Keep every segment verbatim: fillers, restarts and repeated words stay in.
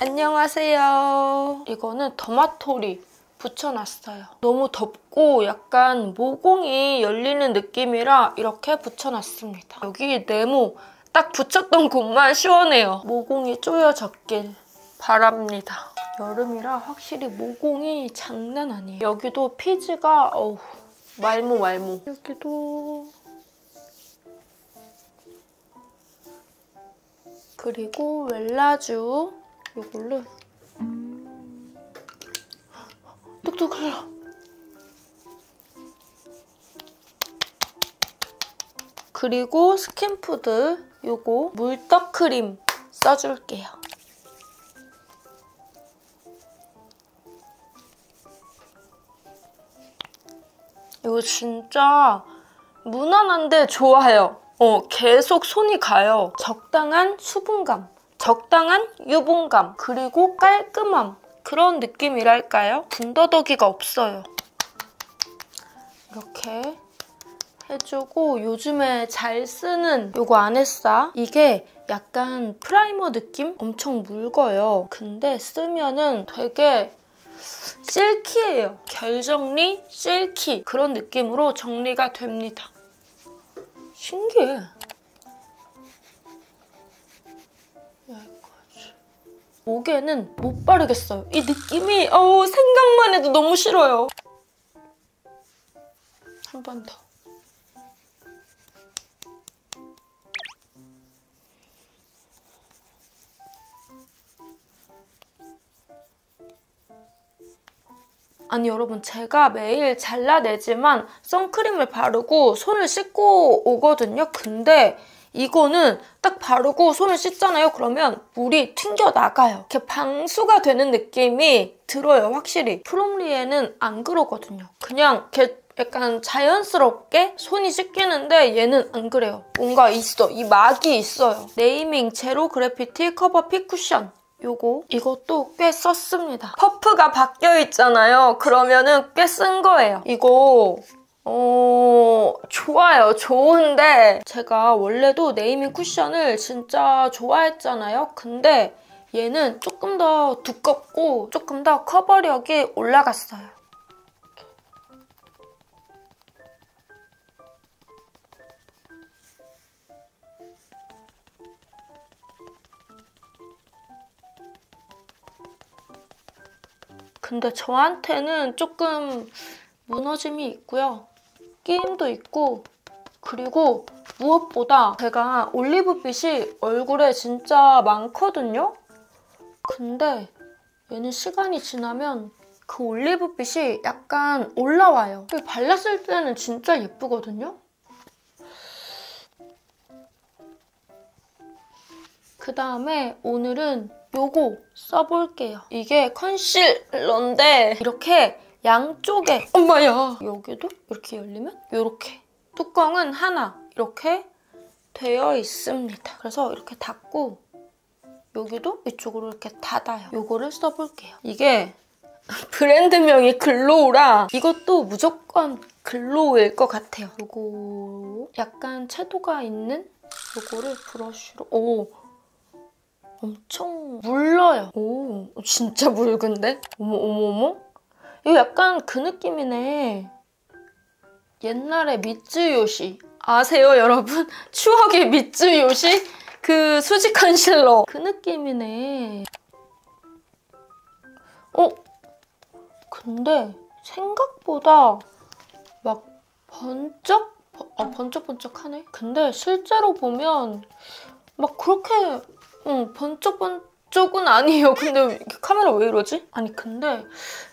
안녕하세요. 이거는 더마토리 붙여놨어요. 너무 덥고 약간 모공이 열리는 느낌이라 이렇게 붙여놨습니다. 여기 네모 딱 붙였던 곳만 시원해요. 모공이 쪼여졌길 바랍니다. 여름이라 확실히 모공이 장난 아니에요. 여기도 피지가 어우 말모 말모. 여기도. 그리고 웰라주 이걸로 뚝뚝 흘러. 그리고 스킨푸드 요거 물떡크림 써줄게요. 이거 진짜 무난한데 좋아요. 어, 계속 손이 가요. 적당한 수분감, 적당한 유분감, 그리고 깔끔함. 그런 느낌이랄까요? 군더더기가 없어요. 이렇게 해주고 요즘에 잘 쓰는 요거 아네싸. 이게 약간 프라이머 느낌? 엄청 묽어요. 근데 쓰면은 되게 실키예요. 결정리, 실키. 그런 느낌으로 정리가 됩니다. 신기해. 목에는 못 바르겠어요. 이 느낌이 어우 생각만 해도 너무 싫어요. 한 번 더. 아니 여러분, 제가 매일 잘라내지만 선크림을 바르고 손을 씻고 오거든요. 근데 이거는 딱 바르고 손을 씻잖아요. 그러면 물이 튕겨나가요. 이렇게 방수가 되는 느낌이 들어요. 확실히 프롬리에는 안 그러거든요. 그냥 이렇게 약간 자연스럽게 손이 씻기는데 얘는 안 그래요. 뭔가 있어. 이 막이 있어요. 네이밍 제로 그래피티 커버 핏 쿠션. 요거 이것도 꽤 썼습니다. 퍼프가 바뀌어 있잖아요. 그러면은 꽤 쓴 거예요. 이거 어... 좋아요. 좋은데 제가 원래도 네이밍 쿠션을 진짜 좋아했잖아요. 근데 얘는 조금 더 두껍고 조금 더 커버력이 올라갔어요. 근데 저한테는 조금 무너짐이 있고요. 끼임도 있고, 그리고 무엇보다 제가 올리브빛이 얼굴에 진짜 많거든요? 근데 얘는 시간이 지나면 그 올리브빛이 약간 올라와요. 발랐을 때는 진짜 예쁘거든요? 그 다음에 오늘은 요거 써볼게요. 이게 컨실러인데 이렇게 양쪽에 엄마야! 여기도 이렇게 열리면 이렇게 뚜껑은 하나 이렇게 되어 있습니다. 그래서 이렇게 닫고 여기도 이쪽으로 이렇게 닫아요. 요거를 써볼게요. 이게 브랜드명이 글로우라 이것도 무조건 글로우일 것 같아요. 요거 약간 채도가 있는 요거를 브러쉬로 오! 엄청 물러요. 오, 진짜 묽은데? 어머, 어머, 어머? 이거 약간 그 느낌이네. 옛날에 미쯔요시. 아세요, 여러분? 추억의 미쯔요시? 그 수지 컨실러. 그 느낌이네. 어? 근데 생각보다 막 번쩍? 아, 번쩍번쩍하네. 근데 실제로 보면 막 그렇게 응, 번쩍번쩍은 아니에요. 근데 카메라 왜 이러지? 아니 근데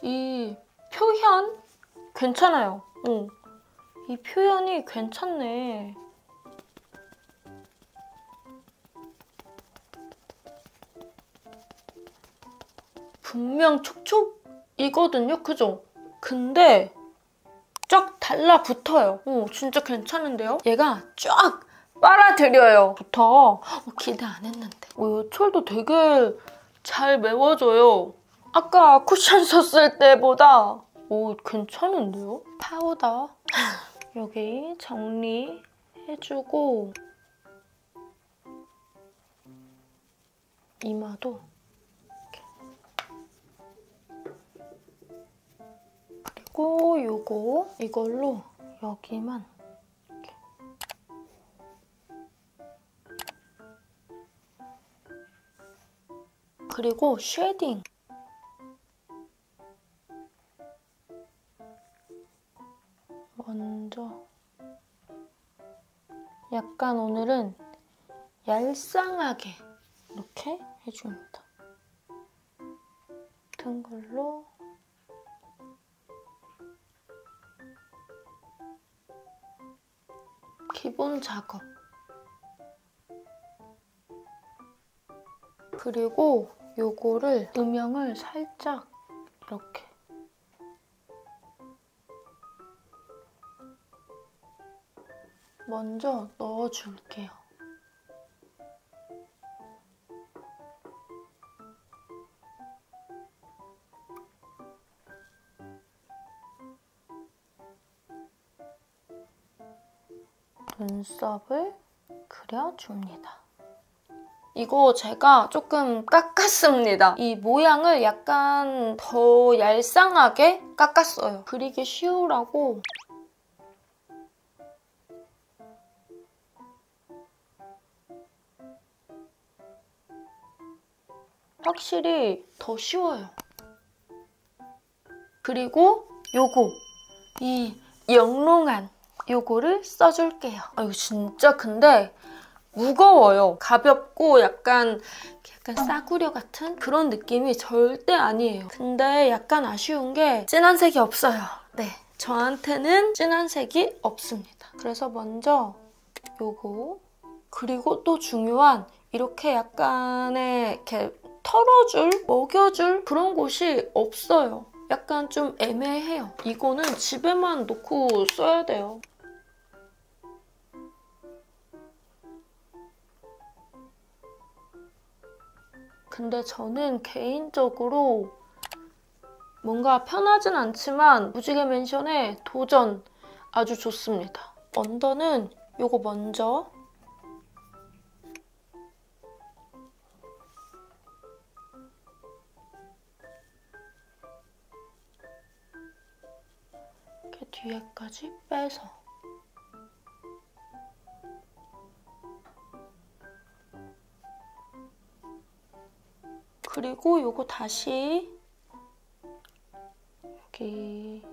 이 표현 괜찮아요. 응. 이 표현이 괜찮네. 분명 촉촉이거든요, 그죠? 근데 쫙 달라붙어요. 어, 진짜 괜찮은데요? 얘가 쫙! 빨아들여요. 좋다. 어, 기대 안 했는데. 오, 철도 되게 잘 메워져요. 아까 쿠션 썼을 때보다 오, 괜찮은데요? 파우더 여기 정리해주고 이마도 그리고 요거 이걸로 여기만 이렇게. 그리고 쉐딩. 먼저 약간 오늘은 얄쌍하게 이렇게 해줍니다. 같은 걸로 기본 작업. 그리고 요거를 음영을 살짝 이렇게 먼저 넣어줄게요. 눈썹을 그려줍니다. 이거 제가 조금 깎았습니다. 이 모양을 약간 더 얄쌍하게 깎았어요. 그리기 쉬우라고. 확실히 더 쉬워요. 그리고 요거, 이 영롱한 요거를 써줄게요. 아, 이거 진짜 근데 무거워요. 가볍고 약간 약간 싸구려 같은 그런 느낌이 절대 아니에요. 근데 약간 아쉬운 게 진한 색이 없어요. 네, 저한테는 진한 색이 없습니다. 그래서 먼저 요거, 그리고 또 중요한 이렇게 약간의 이렇게 털어줄, 먹여줄 그런 곳이 없어요. 약간 좀 애매해요. 이거는 집에만 놓고 써야 돼요. 근데 저는 개인적으로 뭔가 편하진 않지만 무지개 맨션의 도전 아주 좋습니다. 언더는 요거 먼저 뒤에까지 빼서 그리고 요거 다시 여기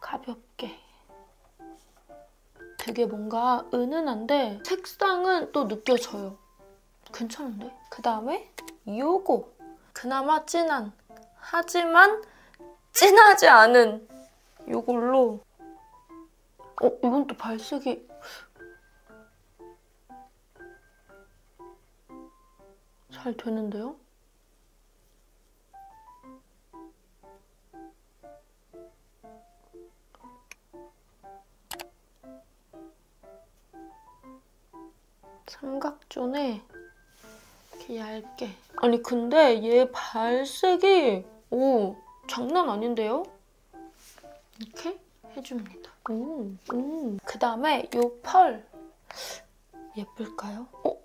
가볍게 되게 뭔가 은은한데 색상은 또 느껴져요. 괜찮은데? 그 다음에 요거 그나마 진한 하지만 진하지 않은 요걸로. 어? 이건 또 발색이 잘 되는데요? 삼각존에 이렇게 얇게. 아니 근데 얘 발색이 오, 장난 아닌데요? 이렇게 해줍니다. 음, 음. 그 다음에 요 펄 예쁠까요? 어?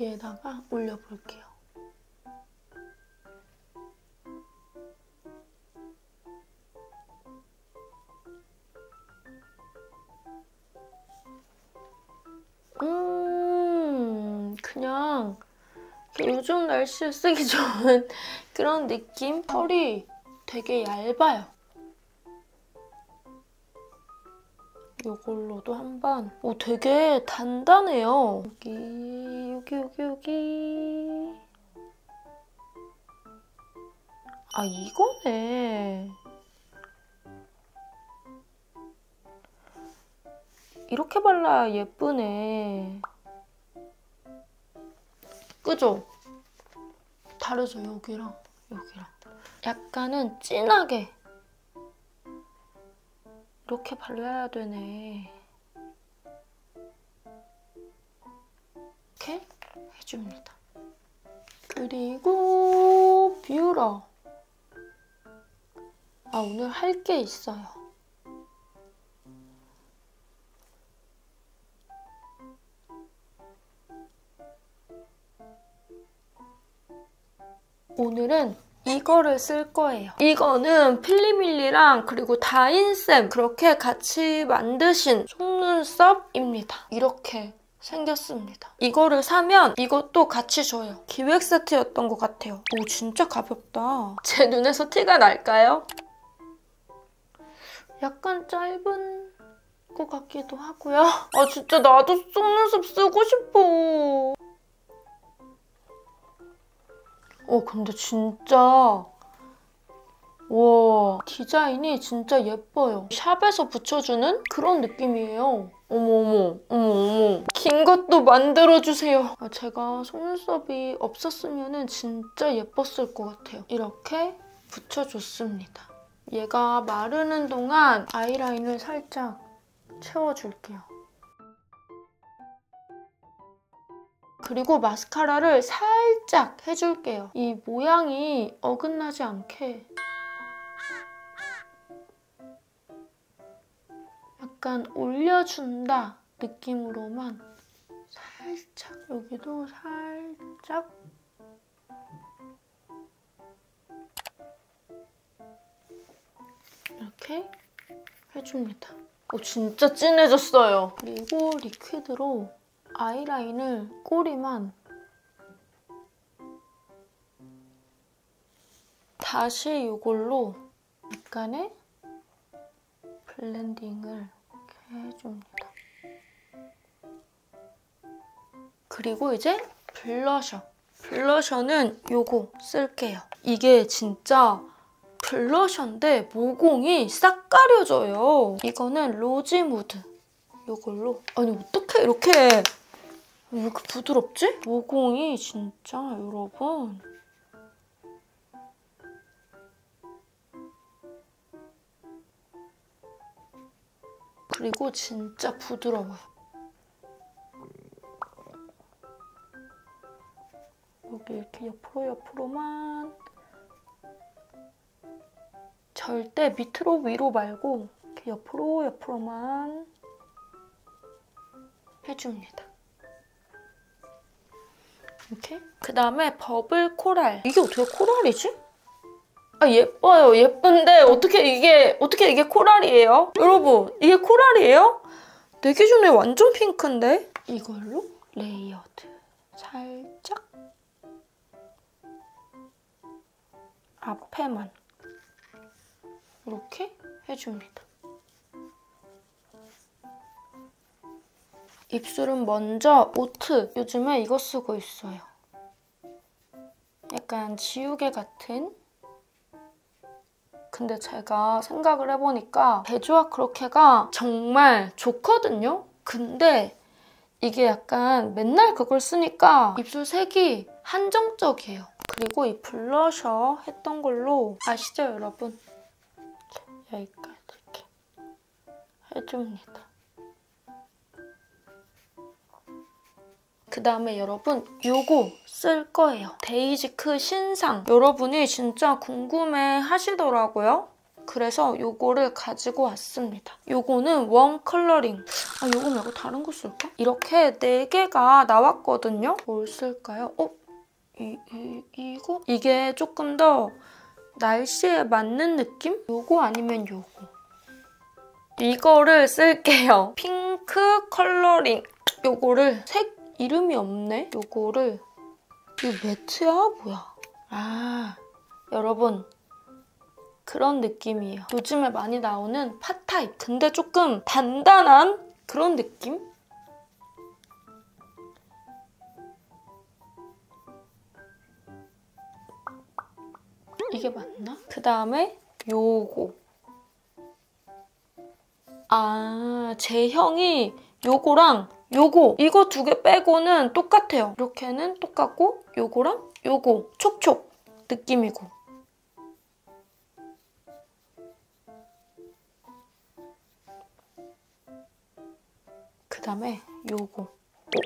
얘에다가 올려볼게요. 음, 그냥 요즘 날씨에 쓰기 좋은 그런 느낌? 펄이 되게 얇아요. 요걸로도 한번. 오, 되게 단단해요. 여기, 여기, 여기, 여기. 아, 이거네. 이렇게 발라야 예쁘네. 그죠? 다르죠, 여기랑, 여기랑. 약간은 진하게. 이렇게 발라야 되네. 이렇게 해줍니다. 그리고 뷰러. 아, 오늘 할 게 있어요. 오늘은 이거를 쓸 거예요. 이거는 필리밀리랑 그리고 다인쌤 그렇게 같이 만드신 속눈썹입니다. 이렇게 생겼습니다. 이거를 사면 이것도 같이 줘요. 기획 세트였던 것 같아요. 오, 진짜 가볍다. 제 눈에서 티가 날까요? 약간 짧은 것 같기도 하고요. 아, 진짜 나도 속눈썹 쓰고 싶어. 오, 근데 진짜 와, 디자인이 진짜 예뻐요. 샵에서 붙여주는 그런 느낌이에요. 어머어머, 어머어머. 긴 것도 만들어주세요. 아, 제가 속눈썹이 없었으면 진짜 예뻤을 것 같아요. 이렇게 붙여줬습니다. 얘가 마르는 동안 아이라인을 살짝 채워줄게요. 그리고 마스카라를 살짝 해줄게요. 이 모양이 어긋나지 않게 약간 올려준다 느낌으로만 살짝, 여기도 살짝 이렇게 해줍니다. 오, 진짜 진해졌어요. 그리고 리퀴드로 아이라인을 꼬리만 다시 이걸로 약간의 블렌딩을 이렇게 해줍니다. 그리고 이제 블러셔. 블러셔는 요거 쓸게요. 이게 진짜 블러셔인데 모공이 싹 가려져요. 이거는 로지무드. 요걸로. 아니, 어떻게 이렇게... 왜 이렇게 부드럽지? 모공이 진짜 여러분 그리고 진짜 부드러워요. 여기 이렇게 옆으로 옆으로만 절대 밑으로 위로 말고 이렇게 옆으로 옆으로만 해줍니다. 이렇게? 그 다음에 버블 코랄. 이게 어떻게 코랄이지? 아, 예뻐요. 예쁜데 어떻게 이게 어떻게 이게 코랄이에요? 여러분, 이게 코랄이에요? 내 기준에 완전 핑크인데? 이걸로 레이어드 살짝 앞에만 이렇게 해줍니다. 입술은 먼저 오트, 요즘에 이거 쓰고 있어요. 약간 지우개 같은? 근데 제가 생각을 해보니까 베주아 크로케가 정말 좋거든요? 근데 이게 약간 맨날 그걸 쓰니까 입술 색이 한정적이에요. 그리고 이 블러셔 했던 걸로 아시죠, 여러분? 여기까지 이렇게 해줍니다. 그 다음에 여러분, 요거 쓸 거예요. 데이지크 신상. 여러분이 진짜 궁금해 하시더라고요. 그래서 요거를 가지고 왔습니다. 요거는 웜 컬러링. 아, 요거 말고 다른 거 쓸까? 이렇게 네 개가 나왔거든요. 뭘 쓸까요? 어? 이, 이, 이거? 이게 조금 더 날씨에 맞는 느낌? 요거 아니면 요거. 이거를 쓸게요. 핑크 컬러링. 요거를 색 이름이 없네? 요거를, 이거 매트야? 뭐야? 아, 여러분 그런 느낌이에요. 요즘에 많이 나오는 팟 타입. 근데 조금 단단한 그런 느낌? 이게 맞나? 그 다음에 요거. 아, 제형이 요거랑 요거, 이거 두 개 빼고는 똑같아요. 이렇게는 똑같고 요거랑 요거 촉촉 느낌이고. 그다음에 요거.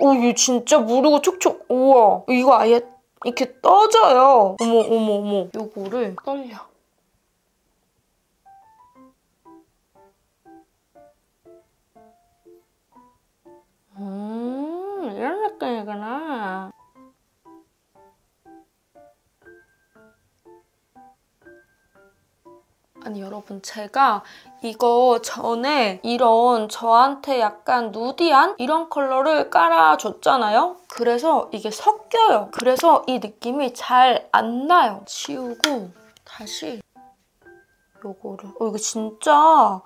오, 이거 진짜 무르고 촉촉. 우와, 이거 아예 이렇게 떠져요. 어머 어머 어머. 요거를 떨려. 음, 이런 느낌이구나. 아니 여러분, 제가 이거 전에 이런 저한테 약간 누디한 이런 컬러를 깔아줬잖아요? 그래서 이게 섞여요. 그래서 이 느낌이 잘 안 나요. 지우고 다시 요거를. 어, 이거 진짜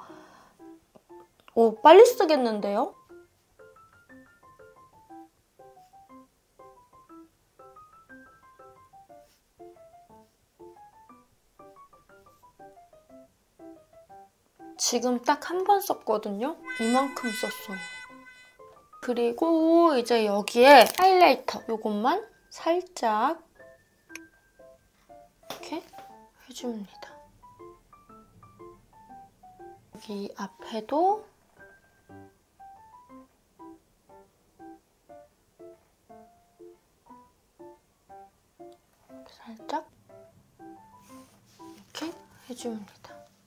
어, 빨리 쓰겠는데요? 지금 딱 한 번 썼거든요? 이만큼 썼어요. 그리고 이제 여기에 하이라이터 요것만 살짝 이렇게 해줍니다. 여기 앞에도 살짝 이렇게 해줍니다.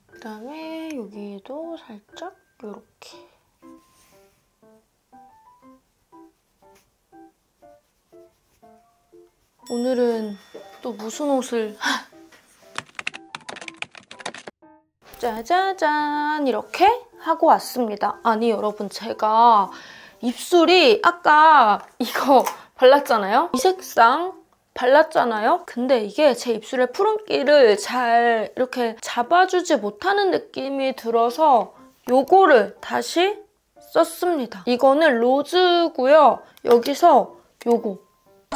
그 다음에 여기에도 살짝 이렇게. 오늘은 또 무슨 옷을... 짜자잔! 이렇게 하고 왔습니다. 아니 여러분, 제가 입술이 아까 이거 발랐잖아요? 이 색상 발랐잖아요? 근데 이게 제 입술의 푸른기를 잘 이렇게 잡아주지 못하는 느낌이 들어서 요거를 다시 썼습니다. 이거는 로즈고요. 여기서 요거.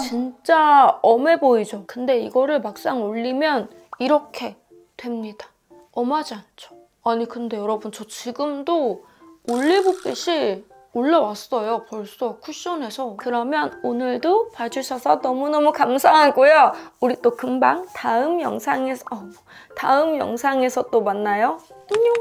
진짜 엄해 보이죠? 근데 이거를 막상 올리면 이렇게 됩니다. 엄하지 않죠? 아니 근데 여러분, 저 지금도 올리브빛이 올라왔어요. 벌써 쿠션에서. 그러면 오늘도 봐주셔서 너무너무 감사하고요. 우리 또 금방 다음 영상에서 어, 다음 영상에서 또 만나요. 안녕.